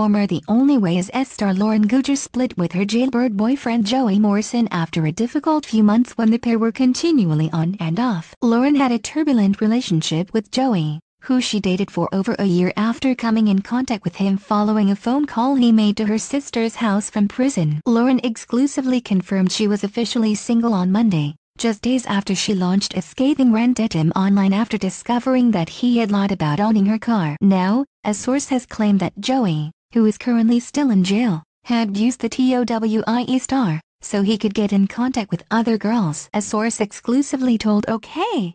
former The Only Way Is Essex star Lauren Goodger split with her jailbird boyfriend Joey Morrison after a difficult few months when the pair were continually on and off. Lauren had a turbulent relationship with Joey, who she dated for over a year after coming in contact with him following a phone call he made to her sister's house from prison. Lauren exclusively confirmed she was officially single on Monday, just days after she launched a scathing rant at him online after discovering that he had lied about owning her car. Now, a source has claimed that Joey, who is currently still in jail, had used the TOWIE star, so he could get in contact with other girls. A source exclusively told OK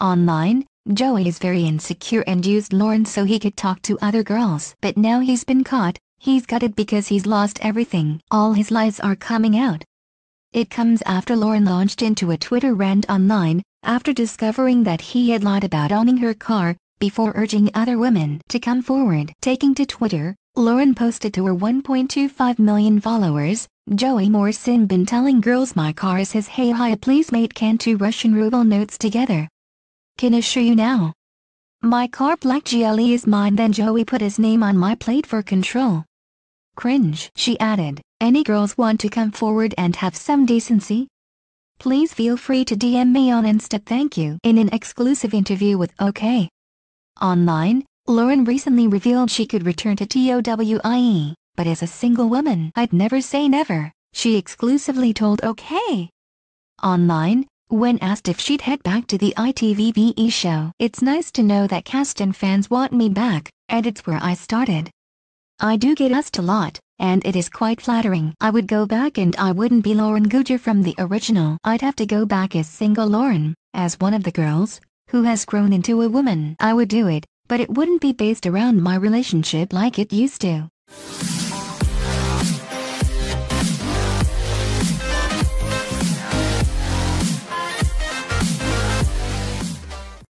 Online, Joey is very insecure and used Lauren so he could talk to other girls. But now he's been caught, he's gutted because he's lost everything. All his lies are coming out. It comes after Lauren launched into a Twitter rant online, after discovering that he had lied about owning her car, before urging other women to come forward. Taking to Twitter, Lauren posted to her 1.25 million followers, "Joey Morrison been telling girls my car is his, hey hi please mate can two Russian ruble notes together. Can assure you now. My car black GLE is mine then Joey put his name on my plate for control. Cringe." She added, "Any girls want to come forward and have some decency? Please feel free to DM me on Insta, thank you." In an exclusive interview with OK Online, Lauren recently revealed she could return to TOWIE, but as a single woman. "I'd never say never," she exclusively told OK Online, when asked if she'd head back to the ITV Be show. "It's nice to know that cast and fans want me back, and it's where I started. I do get asked a lot, and it is quite flattering. I would go back and I wouldn't be Lauren Goodger from the original. I'd have to go back as single Lauren, as one of the girls, who has grown into a woman. I would do it, but it wouldn't be based around my relationship like it used to."